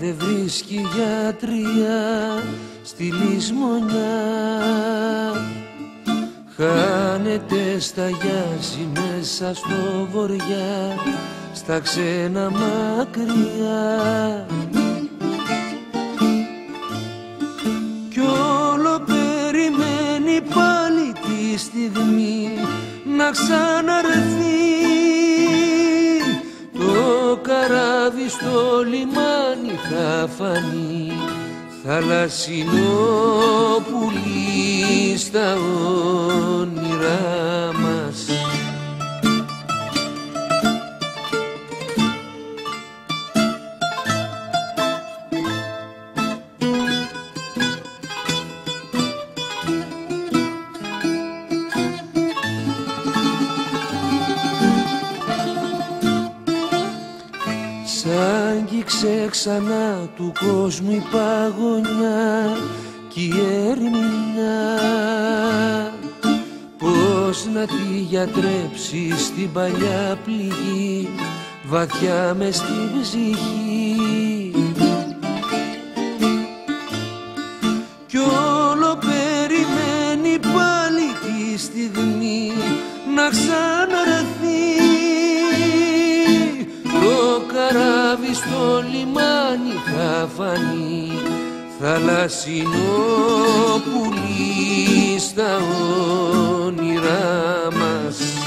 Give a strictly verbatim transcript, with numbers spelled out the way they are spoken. δεν βρίσκει γιατρία στη λησμονιά. Χάνεται στα γιάζι μέσα στο βοριά, στα ξένα μακριά. Κι όλο περιμένει πάλι τη στιγμή να ξαναρθεί. Το καράβι στο λιμάνι θα φανεί, θαλασσινό πουλί στα όνειρά μας. Σ' ξανά του κόσμου η παγωνιά κι η ερμηνιά, πώς να τη γιατρέψει στην παλιά πληγή βαθιά μες στην ψυχή. Κι όλο περιμένει πάλι τη στιγμή να ξαναρθεί. Το καράβι στο λιμάνι θα φανεί, θαλασσινό πουλί στα όνειρά μας.